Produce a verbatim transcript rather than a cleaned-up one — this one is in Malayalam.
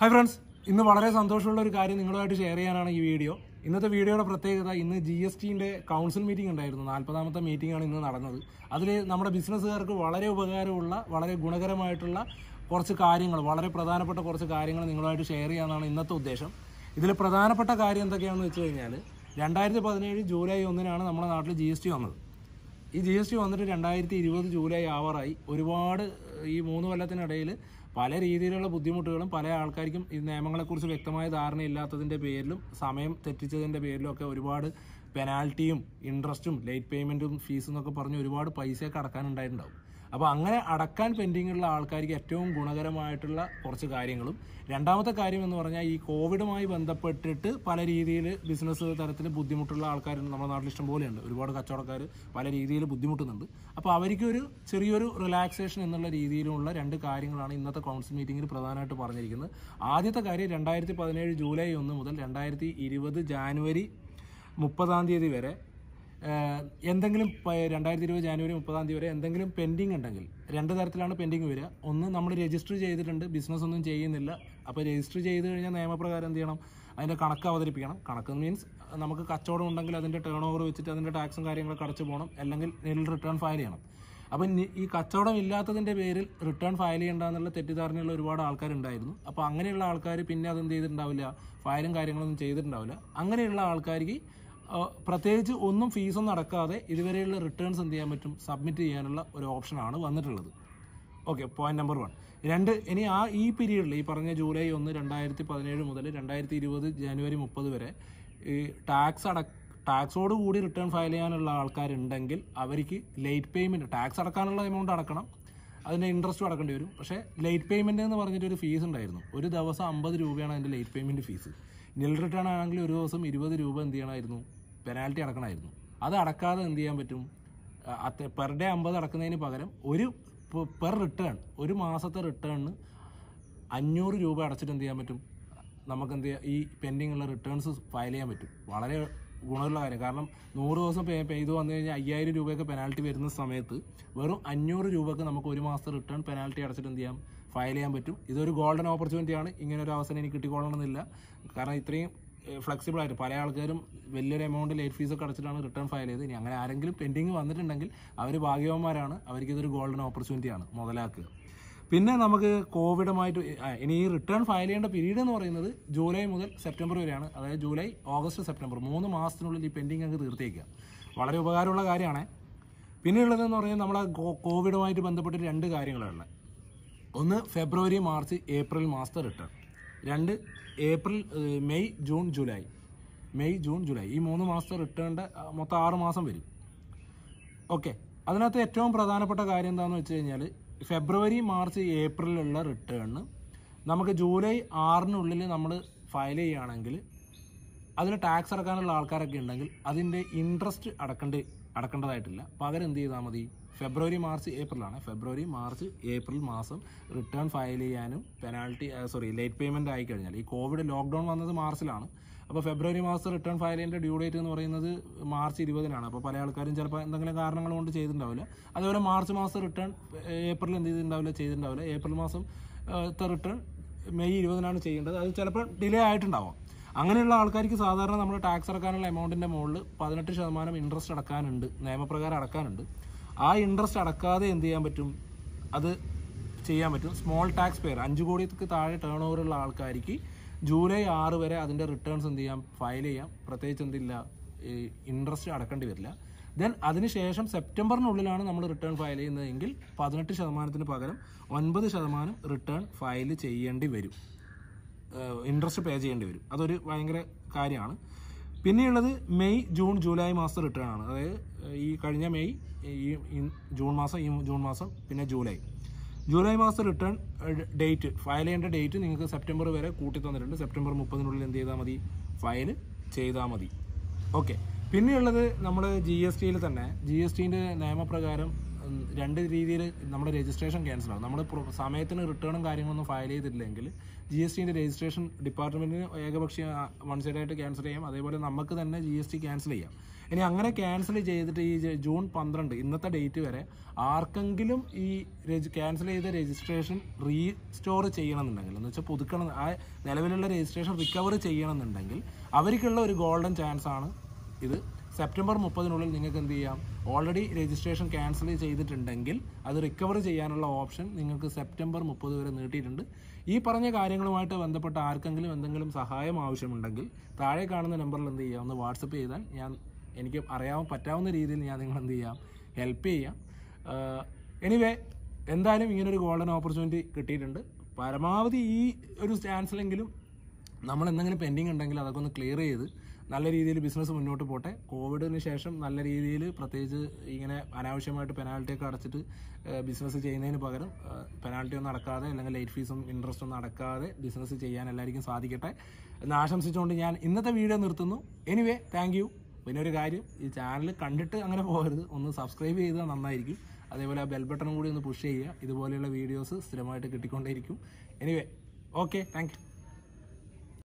हाय फ्रेंड्स ഇന്ന് വളരെ സന്തോഷമുള്ള ഒരു കാര്യം നിങ്ങളുമായിട്ട് ഷെയർ ചെയ്യാനാണ് ഈ വീഡിയോ ഇന്നത്തെ വീഡിയോയുടെ പ്രത്യേകത ഇന്ന് ജി എസ് ടി ന്റെ കൗൺസിൽ മീറ്റിംഗ് ഉണ്ടായിരുന്നു നാൽപതാമത്തെ മീറ്റിംഗ് ആണ് ഇന്ന് നടന്നത് അതിൽ നമ്മുടെ ബിസിനസ്സുകാർക്ക് വളരെ ഉപകാരമുള്ള വളരെ ഗുണകരമായിട്ടുള്ള കുറച്ച് കാര്യങ്ങൾ വളരെ പ്രധാനപ്പെട്ട കുറച്ച് കാര്യങ്ങൾ നിങ്ങളുമായിട്ട് ഷെയർ ചെയ്യാനാണ് ഇന്നത്തെ ഉദ്ദേശം ഇതിലെ പ്രധാനപ്പെട്ട കാര്യം എന്തൊക്കെയാണെന്ന് വെച്ചുകഴിഞ്ഞാൽ രണ്ടായിരത്തി പതിനേഴ് ജൂലൈ ഒന്നിന് ആണ് നമ്മുടെ നാട്ടിൽ ജി എസ് ടി വന്നത് ഈ ജി എസ് ടി വന്നിട്ട് രണ്ടായിരത്തി ഇരുപത് ജൂലൈ ആവറായി ഒരുപാട് ഈ മൂന്ന് കൊല്ലത്തിനിടയിൽ പല രീതിയിലുള്ള ബുദ്ധിമുട്ടുകളും പല ആൾക്കാർക്കും ഈ നിയമങ്ങളെക്കുറിച്ച് വ്യക്തമായ ധാരണയില്ലാത്തതിൻ്റെ പേരിലും സമയം തെറ്റിച്ചതിൻ്റെ പേരിലും ഒക്കെ ഒരുപാട് പെനാൽറ്റിയും ഇൻട്രസ്റ്റും ലേറ്റ് പേയ്മെൻറ്റും ഫീസും എന്നൊക്കെ പറഞ്ഞ് ഒരുപാട് പൈസയൊക്കെ അടക്കാനുണ്ടായിട്ടുണ്ടാവും അപ്പോൾ അങ്ങനെ അടക്കാൻ പെൻഡിങ്ങുള്ള ആൾക്കാർക്ക് ഏറ്റവും ഗുണകരമായിട്ടുള്ള കുറച്ച് കാര്യങ്ങളും രണ്ടാമത്തെ കാര്യം എന്ന് പറഞ്ഞാൽ ഈ കോവിഡുമായി ബന്ധപ്പെട്ടിട്ട് പല രീതിയിൽ ബിസിനസ് തരത്തിൽ ബുദ്ധിമുട്ടുള്ള ആൾക്കാരുണ്ട് നമ്മുടെ നാട്ടിൽ ഇഷ്ടംപോലെയുണ്ട് ഒരുപാട് കച്ചവടക്കാർ പല രീതിയിൽ ബുദ്ധിമുട്ടുന്നുണ്ട് അപ്പോൾ അവർക്കൊരു ചെറിയൊരു റിലാക്സേഷൻ എന്നുള്ള രീതിയിലുള്ള രണ്ട് കാര്യങ്ങളാണ് ഇന്നത്തെ കൗൺസിൽ മീറ്റിംഗിൽ പ്രധാനമായിട്ട് പറഞ്ഞിരിക്കുന്നത് ആദ്യത്തെ കാര്യം രണ്ടായിരത്തി പതിനേഴ് ജൂലൈ ഒന്ന് മുതൽ രണ്ടായിരത്തി ഇരുപത് ജാനുവരി മുപ്പതാം തീയതി വരെ എന്തെങ്കിലും രണ്ടായിരത്തി ഇരുപത് ജാനുവരി മുപ്പതാം തീയതി വരെ എന്തെങ്കിലും പെൻഡിങ് ഉണ്ടെങ്കിൽ രണ്ട് തരത്തിലാണ് പെൻഡിങ് വരിക ഒന്ന് നമ്മൾ രജിസ്റ്റർ ചെയ്തിട്ടുണ്ട് ബിസിനസ് ഒന്നും ചെയ്യുന്നില്ല അപ്പോൾ രജിസ്റ്റർ ചെയ്ത് കഴിഞ്ഞാൽ നിയമപ്രകാരം എന്ത് ചെയ്യണം അതിൻ്റെ കണക്ക് അവതരിപ്പിക്കണം കണക്ക് മീൻസ് നമുക്ക് കച്ചവടം ഉണ്ടെങ്കിൽ അതിൻ്റെ ടേൺ ഓവർ വെച്ചിട്ട് അതിൻ്റെ ടാക്സും കാര്യങ്ങളൊക്കെ അടച്ചു പോകണം അല്ലെങ്കിൽ നിൽ റിട്ടേൺ ഫയൽ ചെയ്യണം അപ്പം ഈ കച്ചവടം ഇല്ലാത്തതിൻ്റെ പേരിൽ റിട്ടേൺ ഫയൽ ചെയ്യേണ്ട എന്നുള്ള തെറ്റിദ്ധാരണയുള്ള ഒരുപാട് ആൾക്കാരുണ്ടായിരുന്നു അപ്പോൾ അങ്ങനെയുള്ള ആൾക്കാർ പിന്നെ അതെന്ത് ചെയ്തിട്ടുണ്ടാവില്ല ഫയലും കാര്യങ്ങളൊന്നും ചെയ്തിട്ടുണ്ടാവില്ല അങ്ങനെയുള്ള ആൾക്കാർക്ക് പ്രത്യേകിച്ച് ഒന്നും ഫീസൊന്നും അടക്കാതെ ഇതുവരെയുള്ള റിട്ടേൺസ് എന്ത് ചെയ്യാൻ പറ്റും സബ്മിറ്റ് ചെയ്യാനുള്ള ഒരു ഓപ്ഷനാണ് വന്നിട്ടുള്ളത് ഓക്കെ പോയിന്റ് നമ്പർ വൺ രണ്ട് ഇനി ആ ഈ പീരീഡിൽ ഈ പറഞ്ഞ ജൂലൈ ഒന്ന് രണ്ടായിരത്തി പതിനേഴ് മുതൽ രണ്ടായിരത്തി ഇരുപത് ജാനുവരി മുപ്പത് വരെ ഈ ടാക്സ് അട ടാക്സോട് കൂടി റിട്ടേൺ ഫയൽ ചെയ്യാനുള്ള ആൾക്കാരുണ്ടെങ്കിൽ അവർക്ക് ലേറ്റ് പേയ്മെൻറ്റ് ടാക്സ് അടക്കാനുള്ള എമൗണ്ട് അടക്കണം അതിൻ്റെ ഇൻട്രസ്റ്റും അടക്കേണ്ടി വരും പക്ഷേ ലേറ്റ് പേയ്മെൻറ്റ് എന്ന് പറഞ്ഞിട്ടൊരു ഫീസ് ഉണ്ടായിരുന്നു ഒരു ദിവസം അമ്പത് രൂപയാണ് അതിൻ്റെ late payment fees nil return ആണെങ്കിൽ ഒരു ദിവസം ഇരുപത് രൂപ എന്ത് ചെയ്യണമായിരുന്നു പെനാൽറ്റി അടക്കണമായിരുന്നു അത് അടക്കാതെ എന്ത് ചെയ്യാൻ പറ്റും അത് പെർ ഡേ അമ്പത് അടക്കുന്നതിന് പകരം ഒരു പെർ റിട്ടേൺ ഒരു മാസത്തെ റിട്ടേണിന് അഞ്ഞൂറ് രൂപ അടച്ചിട്ട് എന്ത് ചെയ്യാൻ പറ്റും നമുക്ക് എന്ത് ചെയ്യാം ഈ പെൻഡിങ് ഉള്ള റിട്ടേൺസ് ഫയൽ ചെയ്യാൻ പറ്റും വളരെ ഗുണമുള്ള കാര്യം കാരണം നൂറ് ദിവസം പേ ചെയ്ത് വന്നു കഴിഞ്ഞാൽ അയ്യായിരം രൂപയൊക്കെ പെനാൽറ്റി വരുന്ന സമയത്ത് വെറും അഞ്ഞൂറ് രൂപയ്ക്ക് നമുക്ക് ഒരു മാസത്തെ റിട്ടേൺ പെനാൽറ്റി അടച്ചിട്ട് എന്ത് ചെയ്യാം ഫയൽ ചെയ്യാൻ പറ്റും ഇതൊരു ഗോൾഡൻ ഓപ്പർച്യൂണിറ്റിയാണ് ഇങ്ങനൊരു അവസരം എനിക്ക് കിട്ടിക്കൊള്ളണമെന്നില്ല കാരണം ഇത്രയും ഫ്ലെക്സിബിൾ ആയിട്ട് പല ആൾക്കാരും വലിയൊരു എമൗണ്ട് ലേറ്റ് ഫീസൊക്കെ അടച്ചിട്ടാണ് റിട്ടേൺ ഫയൽ ചെയ്ത് ഇനി അങ്ങനെ ആരെങ്കിലും പെൻഡിങ് വന്നിട്ടുണ്ടെങ്കിൽ അവർ ഭാഗ്യവാന്മാരാണ് അവർക്കിതൊരു ഗോൾഡൻ ഓപ്പർച്യൂണിറ്റിയാണ് മുതലാക്കുക പിന്നെ നമുക്ക് കോവിഡുമായിട്ട് ഇനി ഈ റിട്ടേൺ ഫയൽ ചെയ്യേണ്ട പീരീഡ് എന്ന് പറയുന്നത് ജൂലൈ മുതൽ സെപ്റ്റംബർ വരെയാണ് അതായത് ജൂലൈ ഓഗസ്റ്റ് സെപ്റ്റംബർ മൂന്ന് മാസത്തിനുള്ളിൽ ഈ പെൻഡിങ് അങ്ങ് തീർത്തേക്കുക വളരെ ഉപകാരമുള്ള കാര്യമാണ് പിന്നെയുള്ളതെന്ന് പറഞ്ഞാൽ നമ്മളെ കോവിഡുമായിട്ട് ബന്ധപ്പെട്ട് രണ്ട് കാര്യങ്ങളുള്ള ഒന്ന് ഫെബ്രുവരി മാർച്ച് ഏപ്രിൽ മാസത്തെ റിട്ടേൺ രണ്ട് April May June July May June July ഈ മൂന്ന് മാസത്തെ റിട്ടേണിൻ്റെ മൊത്തം ആറ് മാസം വരും ഓക്കെ അതിനകത്ത് ഏറ്റവും പ്രധാനപ്പെട്ട കാര്യം എന്താണെന്ന് വെച്ച് കഴിഞ്ഞാൽ ഫെബ്രുവരി മാർച്ച് ഏപ്രിലുള്ള റിട്ടേണിന് നമുക്ക് ജൂലൈ ആറിനുള്ളിൽ നമ്മൾ ഫയൽ ചെയ്യുകയാണെങ്കിൽ അതിന് ടാക്സ് അടക്കാനുള്ള ആൾക്കാരൊക്കെ ഉണ്ടെങ്കിൽ അതിൻ്റെ ഇൻട്രസ്റ്റ് അടക്കേണ്ടി അടക്കേണ്ടതായിട്ടില്ല പകരം എന്ത് ചെയ്താൽ മതി ഫെബ്രുവരി മാർച്ച് ഏപ്രിലാണ് ഫെബ്രുവരി മാർച്ച് ഏപ്രിൽ മാസം റിട്ടേൺ ഫയൽ ചെയ്യാനും പെനാൽറ്റി സോറി ലേറ്റ് പേയ്മെൻറ്റ് ആയിക്കഴിഞ്ഞാൽ ഈ കോവിഡ് ലോക്ക്ഡൗൺ വന്നത് മാർച്ചിലാണ് അപ്പോൾ ഫെബ്രുവരി മാസം റിട്ടേൺ ഫയൽ ചെയ്യേണ്ട ഡ്യൂ ഡേറ്റ് എന്ന് പറയുന്നത് മാർച്ച് ഇരുപതിനാണ് അപ്പോൾ പല ആൾക്കാരും ചിലപ്പോൾ എന്തെങ്കിലും കാരണങ്ങൾ കൊണ്ട് ചെയ്തിട്ടുണ്ടാവില്ല അതുപോലെ മാർച്ച് മാസം റിട്ടേൺ ഏപ്രിൽ എന്ത് ചെയ്തിട്ടുണ്ടാവില്ല ചെയ്തിട്ടുണ്ടാവില്ല ഏപ്രിൽ മാസം റിട്ടേൺ മെയ് ഇരുപതിനാണ് ചെയ്യേണ്ടത് അത് ചിലപ്പോൾ ഡിലേ ആയിട്ടുണ്ടാവാം അങ്ങനെയുള്ള ആൾക്കാർക്ക് സാധാരണ നമ്മൾ ടാക്സ് അടക്കാനുള്ള എമൗണ്ടിൻ്റെ മുകളിൽ പതിനെട്ട് ശതമാനം ഇൻട്രസ്റ്റ് അടക്കാനുണ്ട് നിയമപ്രകാരം അടക്കാനുണ്ട് ആ ഇൻട്രസ്റ്റ് അടക്കാതെ എന്ത് ചെയ്യാൻ പറ്റും അത് ചെയ്യാൻ പറ്റും സ്മോൾ ടാക്സ് പെയർ അഞ്ച് കോടിക്ക് താഴെ ടേൺ ഓവറുള്ള ആൾക്കാർക്ക് ജൂലൈ ആറ് വരെ അതിൻ്റെ റിട്ടേൺസ് എന്ത് ചെയ്യാം ഫയൽ ചെയ്യാം പ്രത്യേകിച്ച് എന്തില്ല ഇൻട്രസ്റ്റ് അടക്കേണ്ടി വരില്ല ദെൻ അതിനുശേഷം സെപ്റ്റംബറിനുള്ളിലാണ് നമ്മൾ റിട്ടേൺ ഫയൽ ചെയ്യുന്നതെങ്കിൽ പതിനെട്ട് ശതമാനത്തിന് പകരം ഒൻപത് ശതമാനം റിട്ടേൺ ഫയൽ ചെയ്യേണ്ടി വരും ഇൻട്രസ്റ്റ് പേ ചെയ്യേണ്ടി വരും അതൊരു ഭയങ്കര കാര്യമാണ് പിന്നെയുള്ളത് മെയ് ജൂൺ ജൂലൈ മാസം റിട്ടേൺ ആണ് അതായത് ഈ കഴിഞ്ഞ മെയ് ഈ ജൂൺ മാസം ഈ ജൂൺ മാസം പിന്നെ ജൂലൈ ജൂലൈ മാസം റിട്ടേൺ ഡേറ്റ് ഫയൽ ചെയ്യേണ്ട ഡേറ്റ് നിങ്ങൾക്ക് സെപ്റ്റംബർ വരെ കൂട്ടി തന്നിട്ടുണ്ട് സെപ്റ്റംബർ മുപ്പതിനുള്ളിൽ എന്ത് ചെയ്താൽ മതി ഫയൽ ചെയ്താൽ മതി ഓക്കെ പിന്നെയുള്ളത് നമ്മൾ ജി എസ് ടിയിൽ തന്നെ ജി എസ് ടിൻ്റെ നിയമപ്രകാരം രണ്ട് രീതിയിൽ നമ്മുടെ രജിസ്ട്രേഷൻ ക്യാൻസൽ ആകും നമ്മൾ സമയത്തിന് റിട്ടേണും കാര്യങ്ങളൊന്നും ഫയൽ ചെയ്തിട്ടില്ലെങ്കിൽ ജി എസ് ടിൻ്റെ രജിസ്ട്രേഷൻ ഡിപ്പാർട്ട്മെൻറ്റിന് ഏകപക്ഷീയ വൺ സൈഡായിട്ട് ക്യാൻസൽ ചെയ്യാം അതേപോലെ നമുക്ക് തന്നെ ജി എസ് ടി ക്യാൻസൽ ചെയ്യാം ഇനി അങ്ങനെ ക്യാൻസൽ ചെയ്തിട്ട് ഈ ജൂൺ പന്ത്രണ്ട് ഇന്നത്തെ ഡേറ്റ് വരെ ആർക്കെങ്കിലും ഈ ക്യാൻസൽ ചെയ്ത രജിസ്ട്രേഷൻ റീസ്റ്റോർ ചെയ്യണമെന്നുണ്ടെങ്കിൽ എന്ന് വെച്ചാൽ പുതുക്കണം, ആ നിലവിലുള്ള രജിസ്ട്രേഷൻ റിക്കവർ ചെയ്യണമെന്നുണ്ടെങ്കിൽ അവർക്കുള്ള ഒരു ഗോൾഡൻ ചാൻസാണ് ഇത്. സെപ്റ്റംബർ മുപ്പതിനുള്ളിൽ നിങ്ങൾക്ക് എന്ത് ചെയ്യാം, ഓൾറെഡി രജിസ്ട്രേഷൻ ക്യാൻസൽ ചെയ്തിട്ടുണ്ടെങ്കിൽ അത് റിക്കവർ ചെയ്യാനുള്ള ഓപ്ഷൻ നിങ്ങൾക്ക് സെപ്റ്റംബർ മുപ്പത് വരെ നീട്ടിയിട്ടുണ്ട്. ഈ പറഞ്ഞ കാര്യങ്ങളുമായിട്ട് ബന്ധപ്പെട്ട് ആർക്കെങ്കിലും എന്തെങ്കിലും സഹായം ആവശ്യമുണ്ടെങ്കിൽ താഴെ കാണുന്ന നമ്പറിൽ എന്ത് ചെയ്യുക, ഒന്ന് വാട്സപ്പ് ചെയ്താൽ ഞാൻ എനിക്ക് അറിയാൻ പറ്റാവുന്ന രീതിയിൽ ഞാൻ നിങ്ങൾ എന്ത് ചെയ്യാം, ഹെൽപ്പ് ചെയ്യാം. എനിവേ എന്തായാലും ഇങ്ങനൊരു ഗോൾഡൻ ഓപ്പർച്യൂണിറ്റി കിട്ടിയിട്ടുണ്ട്. പരമാവധി ഈ ഒരു ചാൻസിലെങ്കിലും നമ്മൾ എന്തെങ്കിലും പെൻഡിങ് ഉണ്ടെങ്കിൽ അതൊക്കെ ഒന്ന് ക്ലിയർ ചെയ്ത് നല്ല രീതിയിൽ ബിസിനസ് മുന്നോട്ട് പോട്ടെ. കോവിഡിന് ശേഷം നല്ല രീതിയിൽ പ്രത്യേകിച്ച് ഇങ്ങനെ അനാവശ്യമായിട്ട് പെനാൽറ്റിയൊക്കെ അടച്ചിട്ട് ബിസിനസ് ചെയ്യുന്നതിന് പകരം പെനാൽറ്റിയൊന്നും അടക്കാതെ അല്ലെങ്കിൽ ലൈറ്റ് ഫീസും ഇൻട്രസ്റ്റൊന്നും അടക്കാതെ ബിസിനസ് ചെയ്യാൻ എല്ലാവർക്കും സാധിക്കട്ടെ എന്ന് ആശംസിച്ചുകൊണ്ട് ഞാൻ ഇന്നത്തെ വീഡിയോ നിർത്തുന്നു. Anyway thank you. പിന്നെ ഒരു കാര്യം, ഈ ചാനൽ കണ്ടിട്ട് അങ്ങനെ പോകരുത്, ഒന്ന് സബ്സ്ക്രൈബ് ചെയ്താൽ നന്നായിരിക്കും. അതേപോലെ ആ ബെൽ ബട്ടണും കൂടി ഒന്ന് പുഷ് ചെയ്യുക. ഇതുപോലെയുള്ള വീഡിയോസ് സ്ഥിരമായിട്ട് കിട്ടിക്കൊണ്ടേയിരിക്കും. Anyway okay, thank U.